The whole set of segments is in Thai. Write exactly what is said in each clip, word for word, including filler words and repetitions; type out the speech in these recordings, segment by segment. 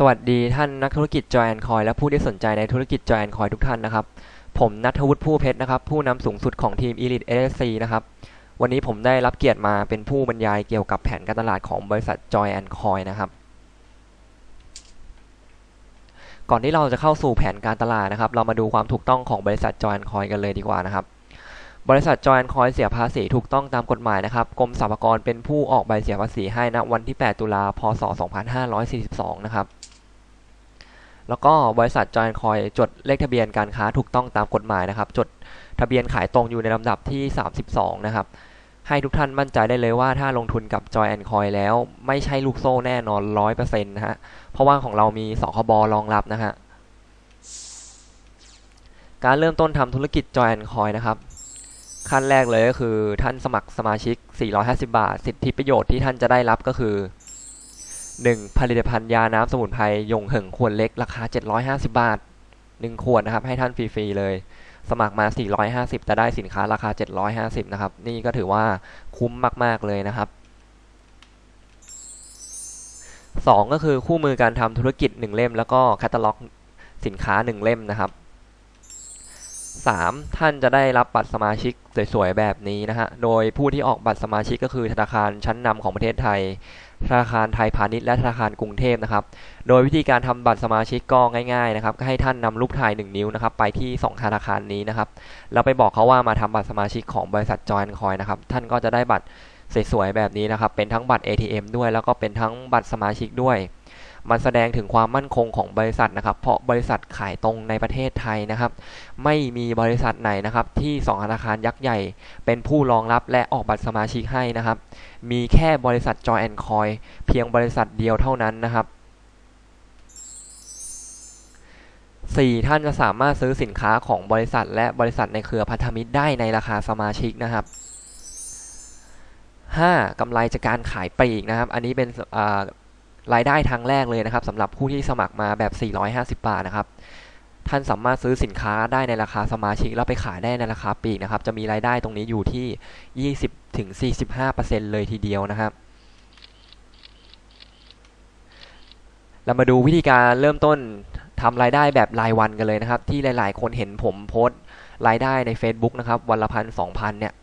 สวัสดีท่านนักธุรกิจ Join Coin และผู้ที่สนใจในธุรกิจ Join Coin ทุกท่านนะครับผมณัฐวุฒิ ผู้เพชรนะครับผู้นำสูงสุดของทีม Elite เอ เอส ซี นะครับวันนี้ผมได้รับเกียรติมาเป็นผู้บรรยายเกี่ยวกับแผนการตลาดของบริษัท Join Coin นะครับก่อนที่เราจะเข้าสู่แผนการตลาดนะครับเรามาดูความถูกต้องของบริษัท Join Coin กันเลยดีกว่านะครับบริษัท Join Coin เสียภาษีถูกต้องตามกฎหมายนะครับกรมสรรพากรเป็นผู้ออกใบเสียภาษีให้ณวันที่แปดตุลาคม สองพันห้าร้อยสี่สิบสองนะครับแล้วก็บริษัท Join Coin จดเลขทะเบียนการค้าถูกต้องตามกฎหมายนะครับจดทะเบียนขายตรงอยู่ในลำดับที่สามสิบสองนะครับให้ทุกท่านมั่นใจได้เลยว่าถ้าลงทุนกับ Join Coin แล้วไม่ใช่ลูกโซ่แน่นอน ร้อยเปอร์เซ็นต์ นะฮะเพราะว่าของเรามีสคบ.รองรับนะฮะการเริ่มต้นทำธุรกิจ Join Coin นะครับขั้นแรกเลยก็คือท่านสมัครสมาชิกสี่ร้อยห้าสิบบาทสิทธิประโยชน์ที่ท่านจะได้รับก็คือหนึ่งผลิตภัณฑ์ยาน้ำสมุนไพรยงเหิงขวดเล็กราคาเจ็ดร้อยห้าสิบบาทหนึ่งขวดนะครับให้ท่านฟรีๆเลยสมัครมาสี่ร้อยห้าสิบแต่ได้สินค้าราคาเจ็ดร้อยห้าสิบนะครับนี่ก็ถือว่าคุ้มมากๆเลยนะครับสองก็คือคู่มือการทำธุรกิจหนึ่งเล่มแล้วก็แคตตาล็อกสินค้าหนึ่งเล่มนะครับสามท่านจะได้รับบัตรสมาชิกสวยๆแบบนี้นะฮะโดยผู้ที่ออกบัตรสมาชิกก็คือธนาคารชั้นนำของประเทศไทยธนาคารไทยพาณิชย์และธนาคารกรุงเทพนะครับโดยวิธีการทำบัตรสมาชิกก็ง่ายๆนะครับก็ให้ท่านนำรูปถ่ายหนึ่งนิ้วนะครับไปที่สองธนาคารนี้นะครับแล้วไปบอกเขาว่ามาทำบัตรสมาชิกของบริษัท Join Coin นะครับท่านก็จะได้บัตรสวยๆแบบนี้นะครับเป็นทั้งบัตร เอ ที เอ็ม ด้วยแล้วก็เป็นทั้งบัตรสมาชิกด้วยมันแสดงถึงความมั่นคงของบริษัทนะครับเพราะบริษัทขายตรงในประเทศไทยนะครับไม่มีบริษัทไหนนะครับที่สองธนาคารยักษ์ใหญ่เป็นผู้รองรับและออกบัตรสมาชิกให้นะครับมีแค่บริษัท Join Coin เพียงบริษัทเดียวเท่านั้นนะครับสี่ท่านจะสามารถซื้อสินค้าของบริษัทและบริษัทในเครือพันธมิตรได้ในราคาสมาชิกนะครับห้ากำไรจากการขายปลีกนะครับอันนี้เป็นรายได้ทางแรกเลยนะครับสำหรับผู้ที่สมัครมาแบบสี่ร้อยห้าสิบบาทนะครับท่านสามารถซื้อสินค้าได้ในราคาสมาชิกแล้วไปขายได้ในราคาปลีกนะครับจะมีรายได้ตรงนี้อยู่ที่ ยี่สิบถึงสี่สิบห้าเปอร์เซ็นต์ เลยทีเดียวนะครับเรามาดูวิธีการเริ่มต้นทำรายได้แบบรายวันกันเลยนะครับที่หลายๆคนเห็นผมโพสต์รายได้ใน Facebook นะครับวันละพันสองพันเนี่ย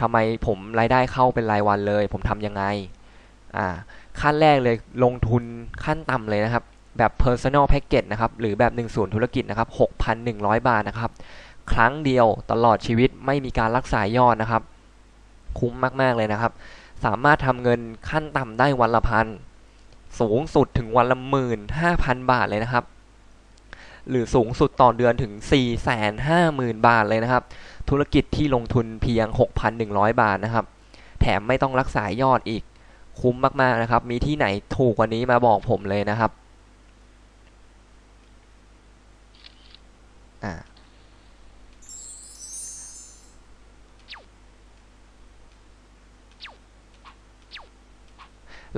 ทำไมผมรายได้เข้าเป็นรายวันเลยผมทำยังไงอ่าขั้นแรกเลยลงทุนขั้นต่ำเลยนะครับแบบ Personal Package นะครับหรือแบบหนึ่งส่วนธุรกิจนะครับ หกพันหนึ่งร้อย บาทนะครับครั้งเดียวตลอดชีวิตไม่มีการรักษายอดนะครับคุ้มมากๆเลยนะครับสามารถทำเงินขั้นต่ำได้วันละพันสูงสุดถึงวันละหมื่นห้าพันบาทเลยนะครับหรือสูงสุดต่อเดือนถึง สี่แสนห้าหมื่น บาทเลยนะครับธุรกิจที่ลงทุนเพียง หกพันหนึ่งร้อย บาทนะครับแถมไม่ต้องรักษายอดอีกคุ้มมากๆนะครับมีที่ไหนถูกกว่านี้มาบอกผมเลยนะครับอ่าเร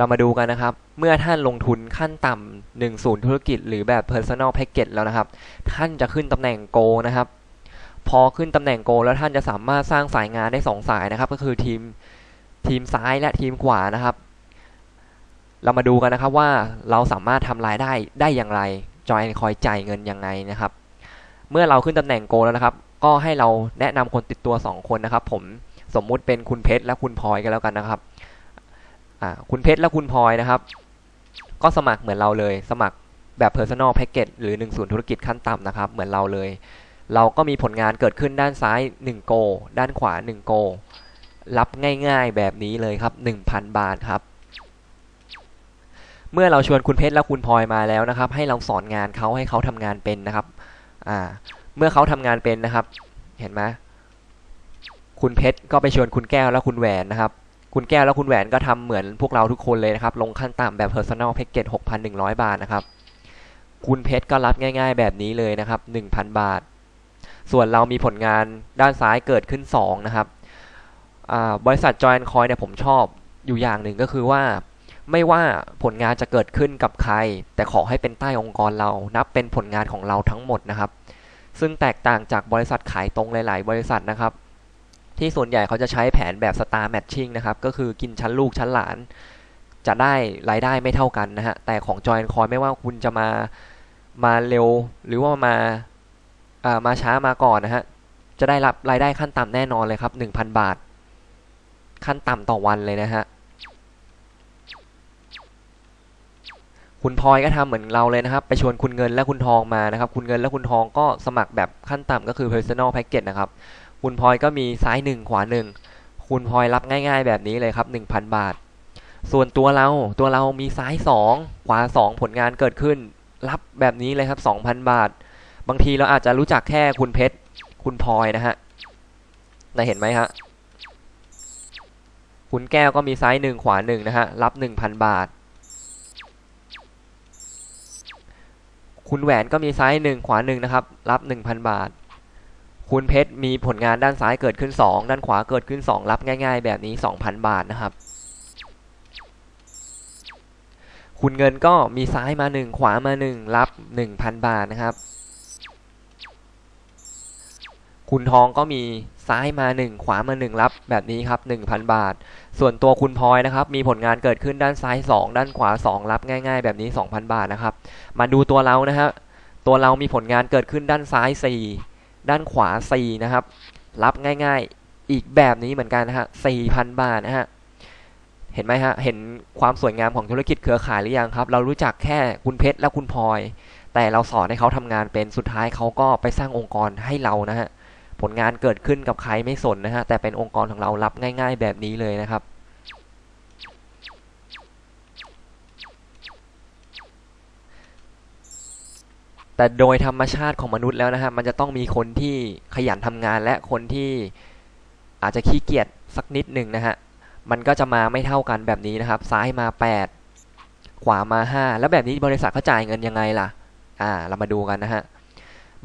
ามาดูกันนะครับเมื่อท่านลงทุนขั้นต่ำหนึ่งศูนย์ธุรกิจหรือแบบ Personal Package แล้วนะครับท่านจะขึ้นตำแหน่ง Go นะครับพอขึ้นตำแหน่ง Go แล้วท่านจะสามารถสร้างสายงานได้สองสายนะครับก็คือทีมทีมซ้ายและทีมขวานะครับเรามาดูกันนะครับว่าเราสามารถทำรายได้ได้อย่างไร Join Coin จ่ายเงินยังไงนะครับเมื่อเราขึ้นตำแหน่งโกแล้วนะครับก็ให้เราแนะนำคนติดตัวสองคนนะครับผมสมมุติเป็นคุณเพชรและคุณพลอยกันแล้วกันนะครับอ่าคุณเพชรและคุณพลอยนะครับก็สมัครเหมือนเราเลยสมัครแบบ Personal Package หรือหนึ่งศูนย์ธุรกิจขั้นต่ำนะครับเหมือนเราเลยเราก็มีผลงานเกิดขึ้นด้านซ้ายหนึ่งโกด้านขวาหนึ่งโกรับง่ายๆแบบนี้เลยครับ หนึ่งพัน บาทครับเมื่อเราชวนคุณเพชรและคุณพลอยมาแล้วนะครับให้เราสอนงานเขาให้เขาทำงานเป็นนะครับอ่าเมื่อเขาทำงานเป็นนะครับเห็นไหมคุณเพชรก็ไปชวนคุณแก้วและคุณแหวนนะครับคุณแก้วและคุณแหวนก็ทำเหมือนพวกเราทุกคนเลยนะครับลงขั้นต่ำแบบ Personal Package หกพันหนึ่งร้อย บาทนะครับคุณเพชรก็รับง่ายๆแบบนี้เลยนะครับ หนึ่งพัน บาทส่วนเรามีผลงานด้านซ้ายเกิดขึ้นสองนะครับบริษัท Join Coin เนี่ยผมชอบอยู่อย่างหนึ่งก็คือว่าไม่ว่าผลงานจะเกิดขึ้นกับใครแต่ขอให้เป็นใต้องค์กรเรานับเป็นผลงานของเราทั้งหมดนะครับซึ่งแตกต่างจากบริษัทขายตรงหลายๆบริษัทนะครับที่ส่วนใหญ่เขาจะใช้แผนแบบ Star Matching นะครับก็คือกินชั้นลูกชั้นหลาน จะได้รายได้ไม่เท่ากันนะฮะแต่ของ Join Coin ไม่ว่าคุณจะมามาเร็วหรือว่ามาอ่ามาช้ามาก่อนนะฮะจะได้รับรายได้ขั้นต่ำแน่นอนเลยครับ หนึ่งพัน บาทขั้นต่ำต่อวันเลยนะฮะคุณพลอยก็ทำเหมือนเราเลยนะครับไปชวนคุณเงินและคุณทองมานะครับคุณเงินและคุณทองก็สมัครแบบขั้นต่ำก็คือ Personal Package นะครับคุณพลอยก็มีซ้ายหนึ่งขวาหนึ่งคุณพลอยรับง่ายๆแบบนี้เลยครับ หนึ่งพัน บาทส่วนตัวเราตัวเรามีซ้ายสองขวาสองผลงานเกิดขึ้นรับแบบนี้เลยครับ สองพัน บาทบางทีเราอาจจะรู้จักแค่คุณเพชรคุณพลอยนะฮะได้เห็นไหมฮะคุณแก้วก็มีซ้ายหนึ่งขวาหนึ่งนะฮะรับ หนึ่งพัน บาทคุณแหวนก็มีซ้ายหนึ่งขวาหนึ่งนะครับรับ หนึ่งพัน บาทคุณเพชรมีผลงานด้านซ้ายเกิดขึ้นสองด้านขวาเกิดขึ้นสองรับง่ายๆแบบนี้ สองพัน บาทนะครับคุณเงินก็มีซ้ายมาหนึ่งขวามาหนึ่งรับ หนึ่งพัน บาทนะครับคุณทองก็มีซ้ายมาหนึ่งขวามาหนึ่งรับแบบนี้ครับ หนึ่งพัน บาทส่วนตัวคุณพลอยนะครับมีผลงานเกิดขึ้นด้านซ้ายสองด้านขวาสองรับง่ายๆแบบนี้ สองพัน บาทนะครับมาดูตัวเรานะฮะตัวเรามีผลงานเกิดขึ้นด้านซ้ายสี่ด้านขวาสี่นะครับรับง่ายๆอีกแบบนี้เหมือนกันนะฮะ สี่พัน บาทนะฮะเห็นไหมฮะเห็นความสวยงามของธุรกิจเครือข่ายหรือยังครับเรารู้จักแค่คุณเพชรและคุณพลอยแต่เราสอนให้เขาทำงานเป็นสุดท้ายเขาก็ไปสร้างองค์กรให้เรานะฮะผลงานเกิดขึ้นกับใครไม่สนนะฮะแต่เป็นองค์กรของเรารับง่ายๆแบบนี้เลยนะครับแต่โดยธรรมชาติของมนุษย์แล้วนะฮะมันจะต้องมีคนที่ขยันทำงานและคนที่อาจจะขี้เกียจสักนิดหนึ่งนะฮะมันก็จะมาไม่เท่ากันแบบนี้นะครับซ้ายมาแปดขวามาห้าแล้วแบบนี้บริษัทเขาจ่ายเงินยังไงล่ะอ่าเรามาดูกันนะฮะ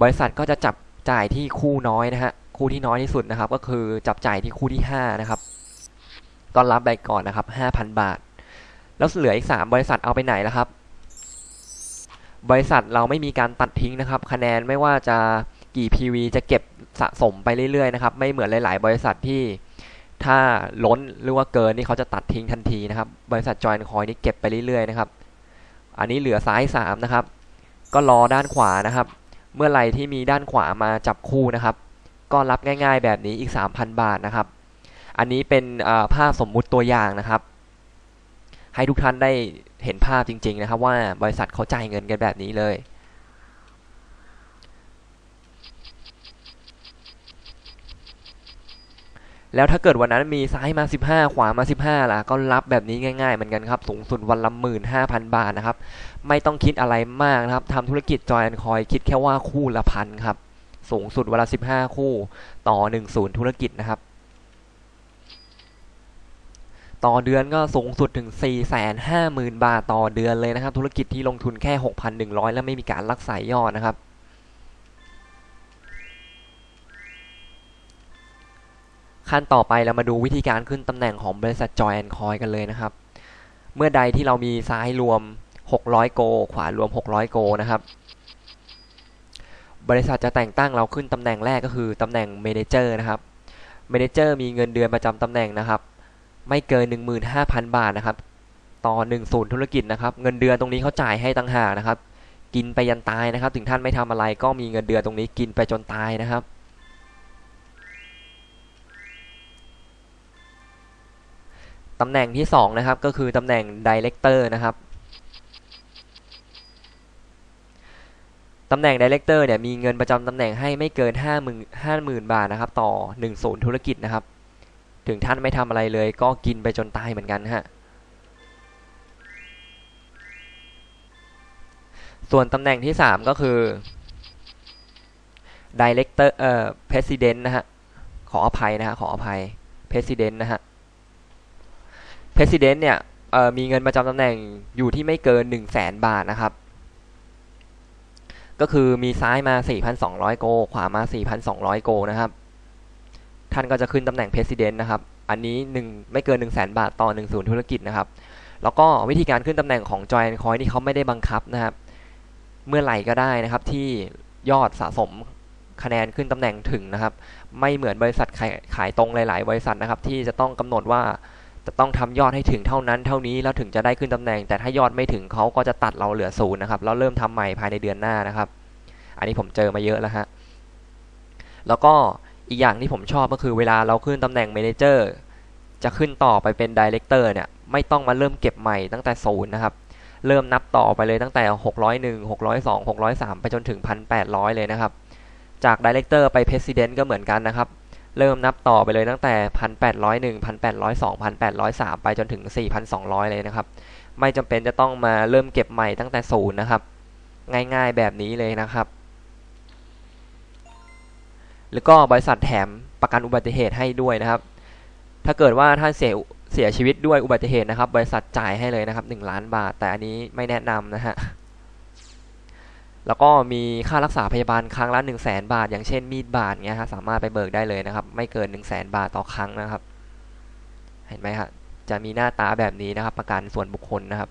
บริษัทก็จะจับจ่ายที่คู่น้อยนะฮะคู่ที่น้อยที่สุดนะครับก็คือจับจ่ายที่คู่ที่ห้านะครับก็รับไปก่อนนะครับ ห้าพัน บาทแล้วเหลืออีกสามบริษัทเอาไปไหนล่ะครับบริษัทเราไม่มีการตัดทิ้งนะครับคะแนนไม่ว่าจะกี่ พี วี จะเก็บสะสมไปเรื่อยๆนะครับไม่เหมือนหลายๆบริษัทที่ถ้าล้นหรือว่าเกินนี่เขาจะตัดทิ้งทันทีนะครับบริษัท Join Coin นี่เก็บไปเรื่อยๆนะครับอันนี้เหลือซ้ายสามนะครับก็รอด้านขวานะครับเมื่อไหร่ที่มีด้านขวามาจับคู่นะครับก็รับง่ายๆแบบนี้อีก สามพัน บาทนะครับอันนี้เป็นภาพสมมุติตัวอย่างนะครับให้ทุกท่านได้เห็นภาพจริงๆนะครับว่าบริษัทเขาจ่ายเงินกันแบบนี้เลยแล้วถ้าเกิดวันนั้นมีซ้ายมาสิบห้าขวามาสิบห้าล่ะก็รับแบบนี้ง่ายๆเหมือนกันครับสูงสุดวันละ หนึ่งหมื่นห้าพัน บาทนะครับไม่ต้องคิดอะไรมากนะครับทำธุรกิจ Join Coin คิดแค่ว่าคู่ละพันครับสูงสุดวันละสิบห้าคู่ต่อหนึ่งศูนย์ธุรกิจนะครับต่อเดือนก็สูงสุดถึง สี่แสนห้าหมื่น บาทต่อเดือนเลยนะครับธุรกิจที่ลงทุนแค่ หกพันหนึ่งร้อย และไม่มีการรักษายอดนะครับขั้นต่อไปเรามาดูวิธีการขึ้นตำแหน่งของบริษัท Join Coin กันเลยนะครับเมื่อใดที่เรามีซ้ายรวมหกร้อยโกขวารวมหกร้อยโกนะครับบริษัทจะแต่งตั้งเราขึ้นตำแหน่งแรกก็คือตำแหน่ง Manager นะครับ Manager มีเงินเดือนประจำตำแหน่งนะครับไม่เกิน หนึ่งหมื่นห้าพัน บาทนะครับต่อหนึ่งศูนย์ธุรกิจนะครับเงินเดือนตรงนี้เขาจ่ายให้ต่างหากนะครับกินไปยันตายนะครับถึงท่านไม่ทำอะไรก็มีเงินเดือนตรงนี้กินไปจนตายนะครับตำแหน่งที่สองนะครับก็คือตำแหน่ง Director นะครับตำแหน่ง Director เนี่ยมีเงินประจำตำแหน่งให้ไม่เกิน ห้าหมื่น บาทนะครับต่อหนึ่งศูนย์ธุรกิจนะครับถึงท่านไม่ทำอะไรเลยก็กินไปจนตายเหมือนกันฮะส่วนตำแหน่งที่สามก็คือ Director เอ่อ President นะฮะขออภัยนะฮะขออภัย President นะฮะPresident เนี่ยมีเงินประจำตำแหน่งอยู่ที่ไม่เกิน หนึ่งแสน บาทนะครับก็คือมีซ้ายมา สี่พันสองร้อย โกขวามา สี่พันสองร้อย โกนะครับท่านก็จะขึ้นตำแหน่ง President นะครับอันนี้หนึ่งไม่เกิน หนึ่งแสน บาทต่อหนึ่งศูนย์ธุรกิจนะครับแล้วก็วิธีการขึ้นตำแหน่งของ Join Coin นี่เขาไม่ได้บังคับนะครับเมื่อไหร่ก็ได้นะครับที่ยอดสะสมคะแนนขึ้นตำแหน่งถึงนะครับไม่เหมือนบริษัทขายตรงหลายๆบริษัทนะครับที่จะต้องกำหนดว่า ต้องทำยอดให้ถึงเท่านั้นเท่านี้แล้วถึงจะได้ขึ้นตำแหน่งแต่ถ้ายอดไม่ถึงเขาก็จะตัดเราเหลือศูนย์นะครับแล้วเริ่มทำใหม่ภายในเดือนหน้านะครับอันนี้ผมเจอมาเยอะแล้วฮะแล้วก็อีกอย่างที่ผมชอบก็คือเวลาเราขึ้นตำแหน่ง Manager จะขึ้นต่อไปเป็น Director เนี่ยไม่ต้องมาเริ่มเก็บใหม่ตั้งแต่ศูนย์นะครับเริ่มนับต่อไปเลยตั้งแต่หกร้อยหนึ่ง หกร้อยสอง หกร้อยสามไปจนถึง หนึ่งพันแปดร้อย เลยนะครับจาก Director ไป President ก็เหมือนกันนะครับเริ่มนับต่อไปเลยตั้งแต่ หนึ่งพันแปดร้อยเอ็ด หนึ่งพันแปดร้อยสอง หนึ่งพันแปดร้อยสามไปจนถึง สี่พันสองร้อย เลยนะครับไม่จำเป็นจะต้องมาเริ่มเก็บใหม่ตั้งแต่ศูนย์นะครับง่ายๆแบบนี้เลยนะครับแล้วก็บริษัทแถมประกันอุบัติเหตุให้ด้วยนะครับถ้าเกิดว่าท่านเสียเสียชีวิตด้วยอุบัติเหตุนะครับบริษัทจ่ายให้เลยนะครับหนึ่งล้านบาทแต่อันนี้ไม่แนะนำนะฮะแล้วก็มีค่ารักษาพยาบาลครั้งละ หนึ่งแสน บาทอย่างเช่นมีดบาดเงี้ยฮะสามารถไปเบิกได้เลยนะครับไม่เกิน หนึ่งแสน บาทต่อครั้งนะครับเห็นไหมฮะจะมีหน้าตาแบบนี้นะครับประกันส่วนบุคคลนะครับ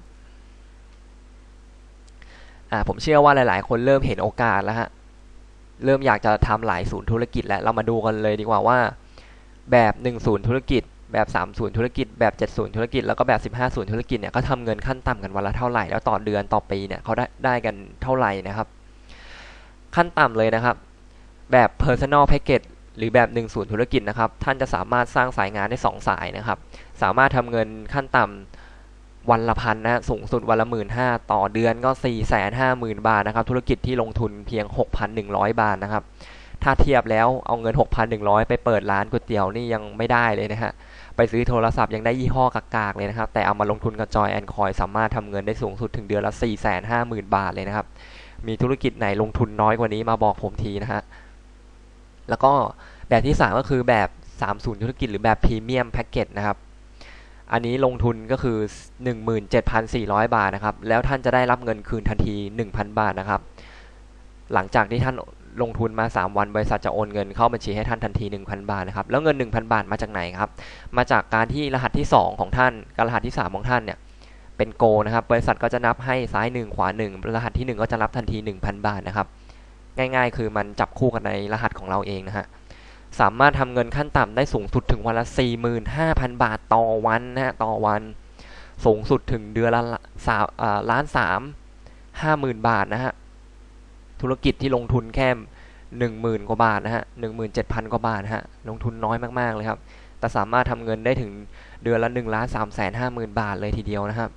อ่าผมเชื่อว่าหลายๆคนเริ่มเห็นโอกาสแล้วฮะเริ่มอยากจะทำหลายศูนย์ธุรกิจแล้วเรามาดูกันเลยดีกว่าว่าแบบหนึ่งศูนย์ธุรกิจแบบสามศูนย์ธุรกิจแบบเจ็ดศูนย์ธุรกิจแล้วก็แบบสิบห้าศูนย์ธุรกิจเนี่ยก็ทำเงินขั้นต่ำกันวันละเท่าไหร่แล้วต่อเดือนต่อปีเนี่ยเขาได้ได้กันเท่าไหร่นะครับขั้นต่ำเลยนะครับแบบ Personal Package หรือแบบหนึ่งศูนย์ธุรกิจนะครับท่านจะสามารถสร้างสายงานได้สองสายนะครับสามารถทำเงินขั้นต่ำวันละพันนะสูงสุดวันละ หนึ่งหมื่นห้าพัน ต่อเดือนก็ สี่แสนห้าหมื่น บาทนะครับธุรกิจที่ลงทุนเพียง หกพันหนึ่งร้อย บาทนะครับถ้าเทียบแล้วเอาเงิน หกพันหนึ่งร้อย ไปเปิดร้านก๋วยเตี๋ยวนี่ยังไม่ได้เลยนะฮะไปซื้อโทรศัพท์ยังได้ยี่ห้อกากๆเลยนะครับแต่เอามาลงทุนกับ Join Coin สามารถทำเงินได้สูงสุดถึงเดือนละ สี่แสนห้าหมื่น บาทเลยนะครับมีธุรกิจไหนลงทุนน้อยกว่านี้มาบอกผมทีนะฮะแล้วก็แบบที่สามก็คือแบบสามสิบธุรกิจหรือแบบ Premium Package นะครับอันนี้ลงทุนก็คือ หนึ่งหมื่นเจ็ดพันสี่ร้อย บาทนะครับแล้วท่านจะได้รับเงินคืนทันที หนึ่งพัน บาทนะครับหลังจากที่ท่านลงทุนมาสามวันบริษัทจะโอนเงินเข้าบัญชีให้ท่านทันที หนึ่งพัน บาทนะครับแล้วเงิน หนึ่งพัน บาทมาจากไหนครับมาจากการที่รหัสที่สองของท่านกับรหัสที่สามของท่านเนี่ยเป็นโกนะครับบริษัทก็จะนับให้ซ้ายหนึ่งขวาหนึ่งรหัสที่หนึ่งก็จะรับทันที หนึ่งพัน บาทนะครับง่ายๆคือมันจับคู่กันในรหัสของเราเองนะฮะสามารถทำเงินขั้นต่ำได้สูงสุดถึงวันละ สี่หมื่นห้าพัน บาทต่อวันนะฮะต่อวันสูงสุดถึงเดือนละล้านสามห้าหมื่นบาทนะฮะธุรกิจที่ลงทุนแค่ หนึ่งหมื่น กว่าบาทนะฮะ หนึ่งหมื่นเจ็ดพัน กว่าบาทฮะลงทุนน้อยมากๆเลยครับแต่สามารถทำเงินได้ถึงเดือนละ หนึ่งล้านสามแสนห้าหมื่น บาทเลยทีเดียวนะครับ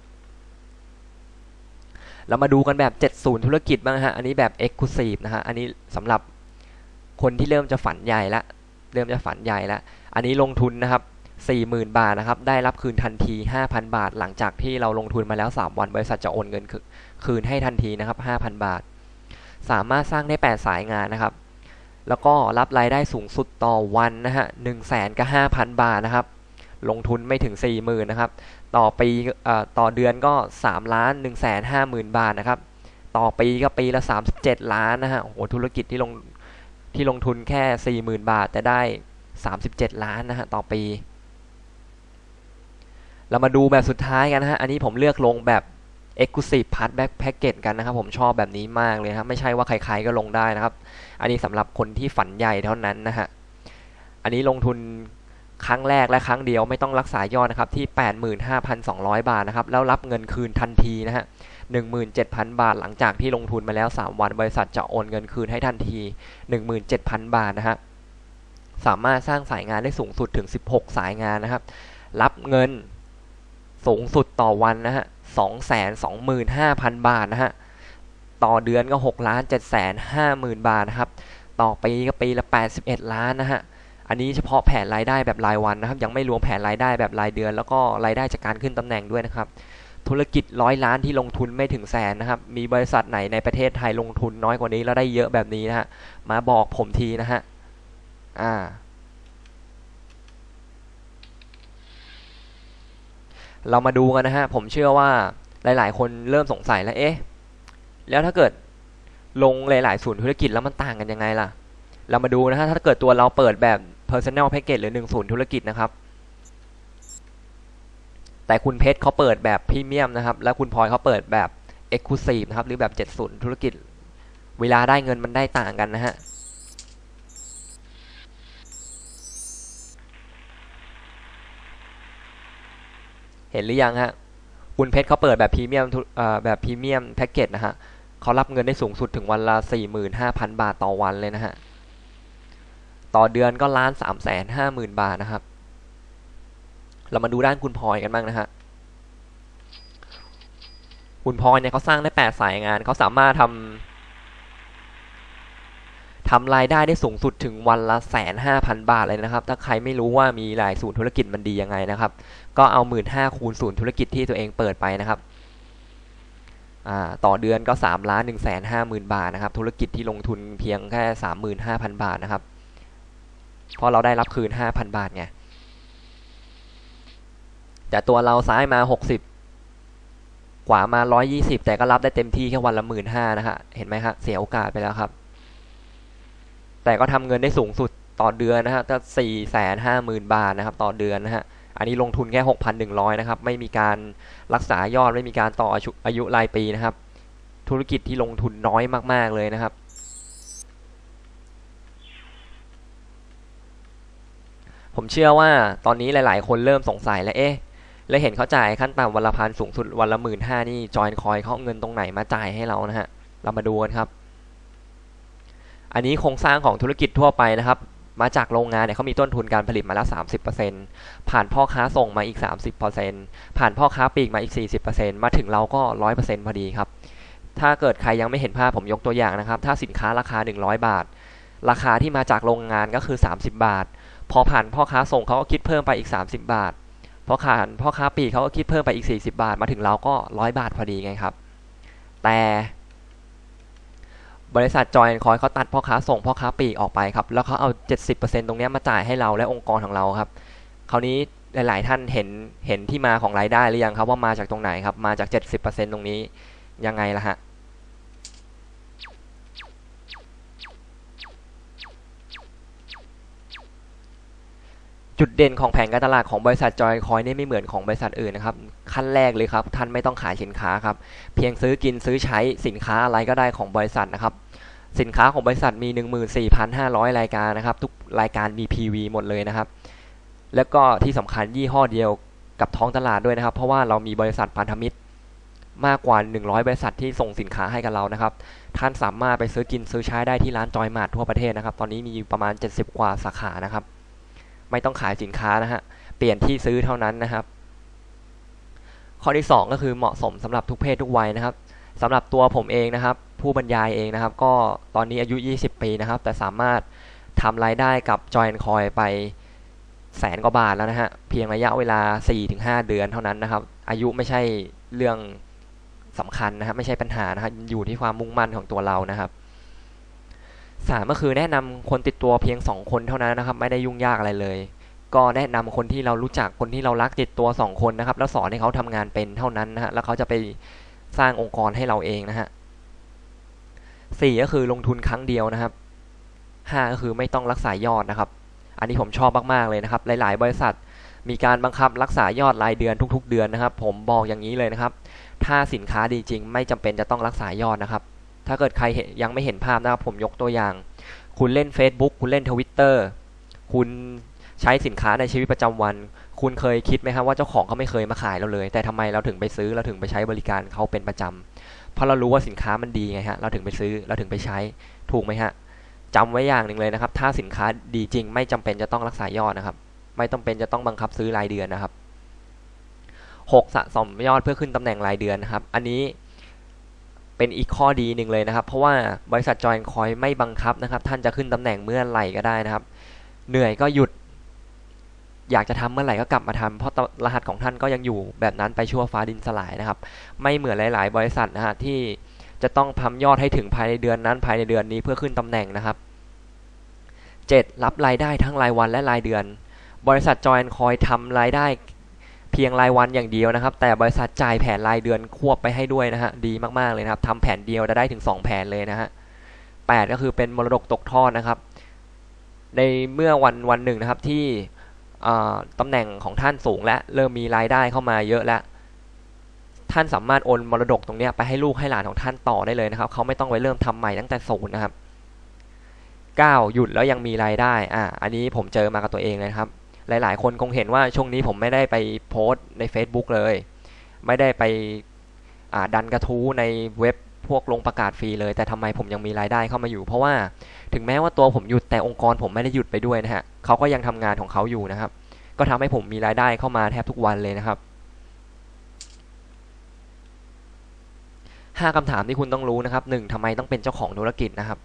เรามาดูกันแบบเจ็ดศูนย์ธุรกิจบ้างฮะอันนี้แบบ Exclusive นะฮะอันนี้สำหรับคนที่เริ่มจะฝันใหญ่ละเริ่มจะฝันใหญ่ละอันนี้ลงทุนนะครับ สี่หมื่น บาทนะครับได้รับคืนทันที ห้าพัน บาทหลังจากที่เราลงทุนมาแล้วสามวันบริษัทจะโอนเงินคืนให้ทันทีนะครับ ห้าพัน บาทสามารถสร้างได้แปดสายงานนะครับแล้วก็รับรายได้สูงสุดต่อวันนะฮะ หนึ่งแสน กับ ห้าพัน บาทนะครับลงทุนไม่ถึง สี่หมื่น นะครับต่อปีเอ่อต่อเดือนก็ สามล้านหนึ่งแสนห้าหมื่น บาทนะครับต่อปีก็ปีละ สามสิบเจ็ด ล้านนะฮะโอ้โหธุรกิจที่ลงที่ลงทุนแค่ สี่หมื่น บาทแต่ได้ สามสิบเจ็ด ล้านนะฮะต่อปีเรามาดูแบบสุดท้ายกันนะฮะอันนี้ผมเลือกลงแบบExclusive Part Back Package กันนะครับผมชอบแบบนี้มากเลยครับไม่ใช่ว่าใครๆก็ลงได้นะครับอันนี้สำหรับคนที่ฝันใหญ่เท่านั้นนะฮะอันนี้ลงทุนครั้งแรกและครั้งเดียวไม่ต้องรักษายอดนะครับที่ แปดหมื่นห้าพันสองร้อย บาทนะครับแล้วรับเงินคืนทันทีนะฮะ หนึ่งหมื่นเจ็ดพัน บาทหลังจากที่ลงทุนมาแล้วสามวันบริษัทจะโอนเงินคืนให้ทันที หนึ่งหมื่นเจ็ดพัน บาทนะฮะสามารถสร้างสายงานได้สูงสุดถึงสิบหกสายงานนะครับรับเงินสูงสุดต่อวันนะฮะสองแสนสองหมื่นห้าพัน บาทนะฮะต่อเดือนก็ หกล้านเจ็ดแสนห้าหมื่น บาทนะครับต่อปีก็ปีละแปดสิบเอ็ดล้านนะฮะอันนี้เฉพาะแผนรายได้แบบรายวันนะครับยังไม่รวมแผนรายได้แบบรายเดือนแล้วก็รายได้จากการขึ้นตำแหน่งด้วยนะครับธุรกิจหนึ่งร้อยล้านที่ลงทุนไม่ถึงแสนนะครับมีบริษัทไหนในประเทศไทยลงทุนน้อยกว่านี้แล้วได้เยอะแบบนี้นะฮะมาบอกผมทีนะฮะอ่าเรามาดูกันนะฮะผมเชื่อว่าหลายๆคนเริ่มสงสัยแล้วเอ๊ะแล้วถ้าเกิดลงหลายๆศูนย์ธุรกิจแล้วมันต่างกันยังไงล่ะเรามาดูนะฮะถ้าเกิดตัวเราเปิดแบบ Personal Package หรือหนึ่งศูนย์ธุรกิจนะครับแต่คุณเพชรเขาเปิดแบบ Premium นะครับแล้วคุณพลอยเขาเปิดแบบ Exclusive นะครับหรือแบบเจ็ดศูนย์ธุรกิจเวลาได้เงินมันได้ต่างกันนะฮะ เห็นหรือยังฮะคุณเพชรเขาเปิดแบบพรีเมียมแบบพรีเมียมแพ็กเกจนะฮะเขารับเงินได้สูงสุดถึงวันละ สี่หมื่นห้าพัน บาทต่อวันเลยนะฮะต่อเดือนก็ล้าน สามแสนห้าหมื่น บาทนะครับเรามาดูด้านคุณพลอยกันบ้างนะฮะคุณพลอยเนี่ยเขาสร้างได้แปดสายงานเขาสามารถทำทำรายได้ได้สูงสุดถึงวันละ หนึ่งแสนห้าพัน บาทเลยนะครับถ้าใครไม่รู้ว่ามีหลายศูนย์ธุรกิจมันดียังไงนะครับก็เอา หนึ่งหมื่นห้าพัน คูณศูนย์ธุรกิจที่ตัวเองเปิดไปนะครับต่อเดือนก็ สามล้านหนึ่งแสนห้าหมื่น บาทนะครับธุรกิจที่ลงทุนเพียงแค่ สามหมื่นห้าพัน บาทนะครับเพราะเราได้รับคืน ห้าพัน บาทไงแต่ตัวเราซ้ายมาหกสิบกว่ามาหนึ่งร้อยยี่สิบแต่ก็รับได้เต็มที่แค่วันละ หนึ่งหมื่นห้าพัน นะฮะเห็นไหมฮะเสียโอกาสไปแล้วครับแต่ก็ทำเงินได้สูงสุดต่อเดือนนะฮะก็ สี่แสนห้าหมื่น บาทนะครับต่อเดือนนะฮะอันนี้ลงทุนแค่ หกพันหนึ่งร้อย นะครับไม่มีการรักษายอดไม่มีการต่ออายุรายปีนะครับธุรกิจที่ลงทุนน้อยมากๆเลยนะครับผมเชื่อว่าตอนนี้หลายๆคนเริ่มสงสัยแล้วเอ๊ะแล้วเห็นเขาจ่ายขั้นต่ำวันละพันสูงสุดวันละ หนึ่งหมื่นห้าพัน นี่ Join Coin เขาเงินตรงไหนมาจ่ายให้เรานะฮะเรามาดูกันครับอันนี้โครงสร้างของธุรกิจทั่วไปนะครับมาจากโรงงานเนี่ยเขามีต้นทุนการผลิตมาแล้ว สามสิบเปอร์เซ็นต์ ผ่านพ่อค้าส่งมาอีก สามสิบเปอร์เซ็นต์ ผ่านพ่อค้าปลีกมาอีก สี่สิบเปอร์เซ็นต์ มาถึงเราก็ หนึ่งร้อยเปอร์เซ็นต์ พอดีครับถ้าเกิดใครยังไม่เห็นภาพผมยกตัวอย่างนะครับถ้าสินค้าราคาหนึ่งร้อยบาทราคาที่มาจากโรงงานก็คือสามสิบบาทพอผ่านพ่อค้าส่งเขาก็คิดเพิ่มไปอีกสามสิบบาทพอผ่านพ่อค้าปลีกเขาก็คิดเพิ่มไปอีกสี่สิบบาทมาถึงเราก็หนึ่งร้อยบาทพอดีไงครับแต่บริษัท Join Coin เขาตัดพ่อค้าส่งพ่อค้าปลีกออกไปครับแล้วเขาเอา เจ็ดสิบเปอร์เซ็นต์ ตรงนี้มาจ่ายให้เราและองค์กรของเราครับคราวนี้หลายๆท่านเห็นเห็นที่มาของรายได้หรือยังครับว่ามาจากตรงไหนครับมาจาก เจ็ดสิบเปอร์เซ็นต์ ตรงนี้ยังไงล่ะฮะจุดเด่นของแผนการตลาดของบริษัท Join Coin เนี่ยไม่เหมือนของบริษัทอื่นนะครับขั้นแรกเลยครับท่านไม่ต้องขายสินค้าครับเพียงซื้อกินซื้อใช้สินค้าอะไรก็ได้ของบริษัทนะครับสินค้าของบริษัทมี หนึ่งหมื่นสี่พันห้าร้อย รายการนะครับทุกรายการมี พี วี หมดเลยนะครับแล้วก็ที่สำคัญยี่ห้อเดียวกับท้องตลาดด้วยนะครับเพราะว่าเรามีบริษัทพันธมิตรมากกว่าหนึ่งร้อยบริษัทที่ส่งสินค้าให้กับเรานะครับท่านสามารถไปซื้อกินซื้อใช้ได้ที่ร้าน Join Mart ทั่วประเทศนะครับตอนนี้มีประมาณเจ็ดสิบกว่าสาขานะครับไม่ต้องขายสินค้านะฮะเปลี่ยนที่ซื้อเท่านั้นนะครับข้อที่สองก็คือเหมาะสมสำหรับทุกเพศทุกวัยนะครับสำหรับตัวผมเองนะครับผู้บรรยายเองนะครับก็ตอนนี้อายุยี่สิบปีนะครับแต่สามารถทำรายได้กับ Join Coin ไปแสนกว่าบาทแล้วนะฮะเพียงระยะเวลา สี่ถึงห้า เดือนเท่านั้นนะครับอายุไม่ใช่เรื่องสำคัญนะครับไม่ใช่ปัญหานะครับอยู่ที่ความมุ่งมั่นของตัวเรานะครับสามก็คือแนะนำคนติดตัวเพียงสองคนเท่านั้นนะครับไม่ได้ยุ่งยากอะไรเลยก็แนะนำคนที่เรารู้จักคนที่เรารักติดตัวสองคนนะครับแล้วสอนให้เขาทำงานเป็นเท่านั้นนะฮะแล้วเขาจะไปสร้างองค์กรให้เราเองนะฮะสี่ก็คือลงทุนครั้งเดียวนะครับห้าก็คือไม่ต้องรักษายอดนะครับอันนี้ผมชอบมากๆเลยนะครับหลายๆบริษัทมีการบังคับรักษายอดรายเดือนทุกๆเดือนนะครับผมบอกอย่างนี้เลยนะครับถ้าสินค้าดีจริงไม่จำเป็นจะต้องรักษายอดนะครับถ้าเกิดใครยังไม่เห็นภาพนะครับผมยกตัวอย่างคุณเล่น Facebook คุณเล่น Twitter คุณใช้สินค้าในชีวิตประจำวันคุณเคยคิดไหมครับว่าเจ้าของเขาไม่เคยมาขายเราเลยแต่ทำไมเราถึงไปซื้อเราถึงไปใช้บริการเขาเป็นประจำเพราะเรารู้ว่าสินค้ามันดีไงฮะเราถึงไปซื้อเราถึงไปใช้ถูกไหมฮะจำไว้อย่างหนึ่งเลยนะครับถ้าสินค้าดีจริงไม่จำเป็นจะต้องรักษายอดนะครับไม่จำเป็นจะต้องบังคับซื้อรายเดือนนะครับหกสะสมยอดเพื่อขึ้นตำแหน่งรายเดือนนะครับอันนี้เป็นอีกข้อดีหนึ่งเลยนะครับเพราะว่าบริษัท Join Coin ไม่บังคับนะครับท่านจะขึ้นตำแหน่งเมื่อไหร่ก็ได้นะครับเหนื่อยก็หยุดอยากจะทำเมื่อไหร่ก็กลับมาทำเพราะรหัสของท่านก็ยังอยู่แบบนั้นไปชั่วฟ้าดินสลายนะครับไม่เหมือนหลายๆบริษัทนะฮะที่จะต้องทำยอดให้ถึงภายในเดือนนั้นภายในเดือนนี้เพื่อขึ้นตำแหน่งนะครับเจ็ดรับรายได้ทั้งรายวันและรายเดือนบริษัท Join Coin ทำรายได้เพียงรายวันอย่างเดียวนะครับแต่บริษัทจ่ายแผนรายเดือนควบไปให้ด้วยนะฮะดีมากๆเลยนะครับทำแผนเดียวจะได้ถึงสองแผนเลยนะฮะแปดก็คือเป็นมรดกตกทอดนะครับในเมื่อวันวันหนึ่งนะครับที่ตำแหน่งของท่านสูงและเริ่มมีรายได้เข้ามาเยอะแล้วท่านสามารถโอนมรดกตรงนี้ไปให้ลูกให้หลานของท่านต่อได้เลยนะครับเขาไม่ต้องไปเริ่มทำใหม่ตั้งแต่ศูนย์นะครับเก้าหยุดแล้วยังมีรายได้อ่าอันนี้ผมเจอมากับตัวเองเลยครับ หลายๆคนคงเห็นว่าช่วงนี้ผมไม่ได้ไปโพสต์ใน Facebook เลยไม่ได้ไปดันกระทู้ในเว็บพวกลงประกาศฟรีเลยแต่ทำไมผมยังมีรายได้เข้ามาอยู่เพราะว่าถึงแม้ว่าตัวผมหยุดแต่องค์กรผมไม่ได้หยุดไปด้วยนะฮะเขาก็ยังทำงานของเขาอยู่นะครับก็ทำให้ผมมีรายได้เข้ามาแทบทุกวันเลยนะครับห้าคำถามที่คุณต้องรู้นะครับหนึ่งทำไมต้องเป็นเจ้าของธุรกิจนะครับ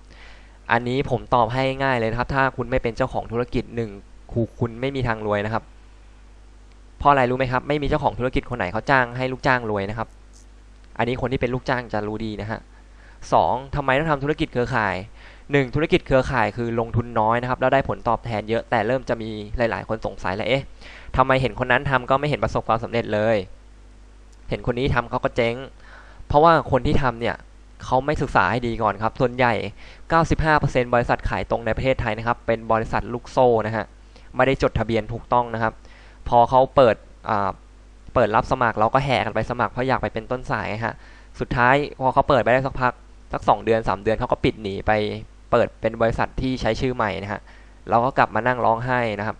อันนี้ผมตอบให้ง่ายเลยนะครับถ้าคุณไม่เป็นเจ้าของธุรกิจหนึ่งคู่คุณไม่มีทางรวยนะครับเพราะอะไรรู้ไหมครับไม่มีเจ้าของธุรกิจคนไหนเขาจ้างให้ลูกจ้างรวยนะครับอันนี้คนที่เป็นลูกจ้างจะรู้ดีนะฮะสองทำไมต้องทำธุรกิจเครือข่ายหนึ่งธุรกิจเครือข่ายคือลงทุนน้อยนะครับแล้วได้ผลตอบแทนเยอะแต่เริ่มจะมีหลายๆคนสงสัยแล้วเอ๊ะทำไมเห็นคนนั้นทำก็ไม่เห็นประสบความสำเร็จเลยเห็นคนนี้ทำเขาก็เจ๊งเพราะว่าคนที่ทำเนี่ยเขาไม่ศึกษาให้ดีก่อนครับส่วนใหญ่ เก้าสิบห้าเปอร์เซ็นต์ บริษัทขายตรงในประเทศไทยนะครับเป็นบริษัทลูกโซ่นะฮะไม่ได้จดทะเบียนถูกต้องนะครับพอเขาเปิดเปิดรับสมัครเราก็แห่กันไปสมัครเพราะอยากไปเป็นต้นสายฮะสุดท้ายพอเขาเปิดไปได้สักพักสักสองเดือนสามเดือนเขาก็ปิดหนีไปเปิดเป็นบริษัทที่ใช้ชื่อใหม่นะฮะเราก็กลับมานั่งร้องไห้นะครับ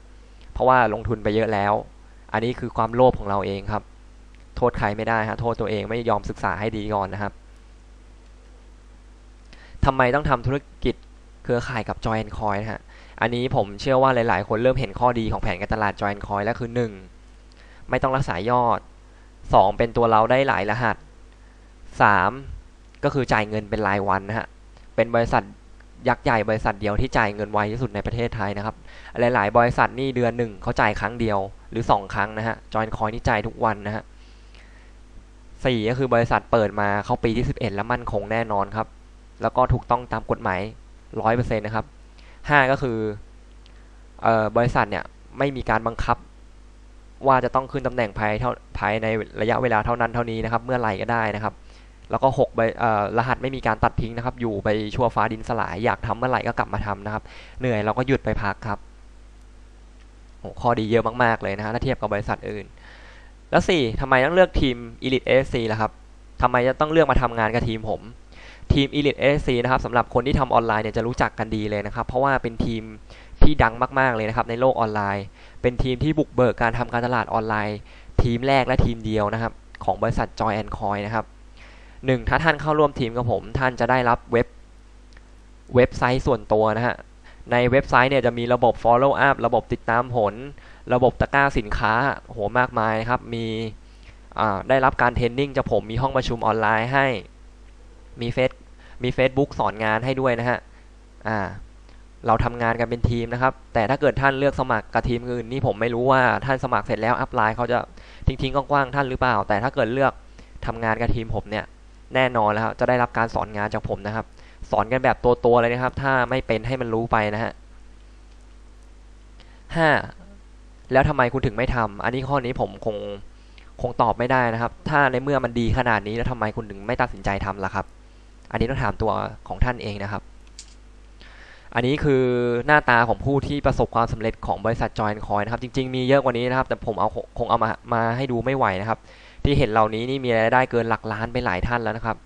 เพราะว่าลงทุนไปเยอะแล้วอันนี้คือความโลภของเราเองครับโทษใครไม่ได้ฮะโทษตัวเองไม่ยอมศึกษาให้ดีก่อนนะครับทำไมต้องทำธุรกิจเครือข่ายกับ Join Coin นะฮะอันนี้ผมเชื่อว่าหลายๆคนเริ่มเห็นข้อดีของแผนการตลาด Join Coin แล้วคือหนึ่งไม่ต้องรักษายอดสองเป็นตัวเราได้หลายรหัสสามก็คือจ่ายเงินเป็นรายวันนะฮะเป็นบริษัทยักษ์ใหญ่บริษัทเดียวที่จ่ายเงินไวที่สุดในประเทศไทยนะครับหลายๆบริษัทนี่เดือนหนึ่งเขาจ่ายครั้งเดียวหรือสองครั้งนะฮะ Join Coin นี่จ่ายทุกวันนะฮะสี่ก็คือบริษัทเปิดมาเข้าปีที่สิบเอ็ดแล้วมั่นคงแน่นอนครับแล้วก็ถูกต้องตามกฎหมาย ร้อยเปอร์เซ็นต์ นะครับห้าก็คือเอ่อบริษัทเนี่ยไม่มีการบังคับว่าจะต้องขึ้นตำแหน่งภายเท่าภายในระยะเวลาเท่านั้นเท่านี้นะครับเมื่อไหร่ก็ได้นะครับแล้วก็หกเอ่อรหัสไม่มีการตัดทิ้งนะครับอยู่ไปชั่วฟ้าดินสลายอยากทำเมื่อไหร่ก็กลับมาทำนะครับเหนื่อยเราก็หยุดไปพักครับโหข้อดีเยอะมากๆเลยนะฮะถ้าเทียบกับบริษัทอื่นแล้วสี่ทำไมต้องเลือกทีม Elite เอ เอส ซี ล่ะครับทำไมจะต้องเลือกมาทำงานกับทีมผมทีม Elite เอ เอส ซี นะครับสำหรับคนที่ทำออนไลน์เนี่ยจะรู้จักกันดีเลยนะครับเพราะว่าเป็นทีมที่ดังมากๆเลยนะครับในโลกออนไลน์เป็นทีมที่บุกเบิกการทำการตลาดออนไลน์ทีมแรกและทีมเดียวนะครับของบริษัท Join Coin นะครับหนึ่งถ้าท่านเข้าร่วมทีมกับผมท่านจะได้รับเว็บเว็บไซต์ส่วนตัวนะฮะในเว็บไซต์เนี่ยจะมีระบบ follow up ระบบติดตามผลระบบตะกร้าสินค้าโหมากมายนะครับมีได้รับการเทรนนิ่งจากผมมีห้องประชุมออนไลน์ให้มีเฟซมี Facebook สอนงานให้ด้วยนะฮะอ่าเราทำงานกันเป็นทีมนะครับแต่ถ้าเกิดท่านเลือกสมัครกับทีมอื่นนี่ผมไม่รู้ว่าท่านสมัครเสร็จแล้วอัพไลน์เขาจะทิ้งๆกว้างๆท่านหรือเปล่าแต่ถ้าเกิดเลือกทำงานกับทีมผมเนี่ยแน่นอนแล้วจะได้รับการสอนงานจากผมนะครับสอนกันแบบตัวๆเลยนะครับถ้าไม่เป็นให้มันรู้ไปนะฮะห้าแล้วทำไมคุณถึงไม่ทำอันนี้ข้อนี้ผมคงคงตอบไม่ได้นะครับถ้าในเมื่อมันดีขนาดนี้แล้วทำไมคุณถึงไม่ตัดสินใจทำล่ะครับอันนี้ต้องถามตัวของท่านเองนะครับอันนี้คือหน้าตาของผู้ที่ประสบความสำเร็จของบริษัท Join Coin นะครับจริงๆมีเยอะกว่านี้นะครับแต่ผมเอาคงเอามามาให้ดูไม่ไหวนะครับที่เห็นเหล่านี้นี่มีรายได้เกินหลักล้านไปหลายท่านแล้วนะครับ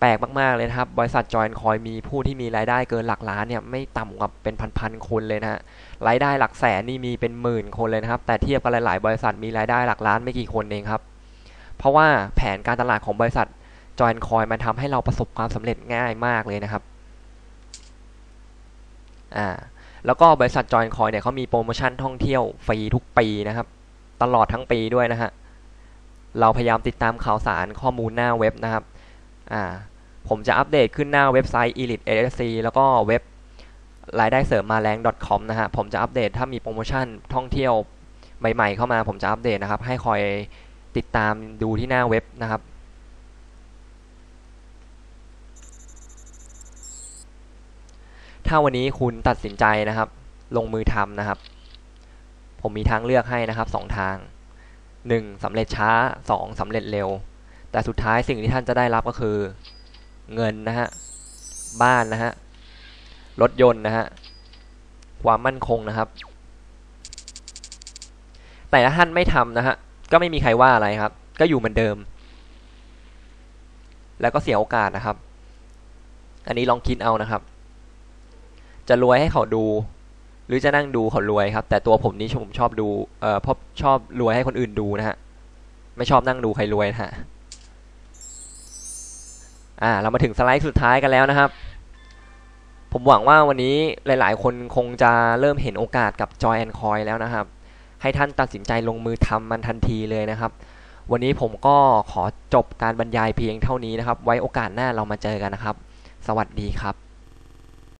แปลกมากๆเลยนะครับบริษัท Join Coin มีผู้ที่มีรายได้เกินหลักล้านเนี่ยไม่ต่ำกว่าเป็นพันๆคนเลยนะฮะรายได้หลักแสนนี่มีเป็นหมื่นคนเลยนะครับแต่เทียบกับหลายๆบริษัทมีรายได้หลักล้านไม่กี่คนเองครับเพราะว่าแผนการตลาดของบริษัทJoin Coin มันทำให้เราประสบความสำเร็จง่ายมากเลยนะครับอ่าแล้วก็บริษัท Join Coin เนี่ยเขามีโปรโมชั่นท่องเที่ยวฟรีทุกปีนะครับตลอดทั้งปีด้วยนะฮะเราพยายามติดตามข่าวสารข้อมูลหน้าเว็บนะครับอ่าผมจะอัปเดตขึ้นหน้าเว็บไซต์ Elite เอ เอส ซี แล้วก็เว็บรายได้เสริมมาแรง .com นะฮะผมจะอัปเดตถ้ามีโปรโมชั่นท่องเที่ยวใหม่ๆเข้ามาผมจะอัปเดตนะครับให้คอยติดตามดูที่หน้าเว็บนะครับถ้าวันนี้คุณตัดสินใจนะครับลงมือทำนะครับผมมีทางเลือกให้นะครับสองทางหนึ่งสำเร็จช้าสองสำเร็จเร็วแต่สุดท้ายสิ่งที่ท่านจะได้รับก็คือเงินนะฮะบ้านนะฮะรถยนต์นะฮะความมั่นคงนะครับแต่ถ้าท่านไม่ทำนะฮะก็ไม่มีใครว่าอะไรครับก็อยู่เหมือนเดิมแล้วก็เสียโอกาสนะครับอันนี้ลองคิดเอานะครับจะรวยให้เขาดู หรือจะนั่งดูเขารวยครับแต่ตัวผมนี้ผมชอบดูเอ่อพบชอบรวยให้คนอื่นดูนะฮะไม่ชอบนั่งดูใครรวยนะฮะอ่าเรามาถึงสไลด์สุดท้ายกันแล้วนะครับผมหวังว่าวันนี้หลายๆคนคงจะเริ่มเห็นโอกาสกับ Join Coin แล้วนะครับให้ท่านตัดสินใจลงมือทำมันทันทีเลยนะครับวันนี้ผมก็ขอจบการบรรยายเพียงเท่านี้นะครับไว้โอกาสหน้าเรามาเจอกันนะครับสวัสดีครับ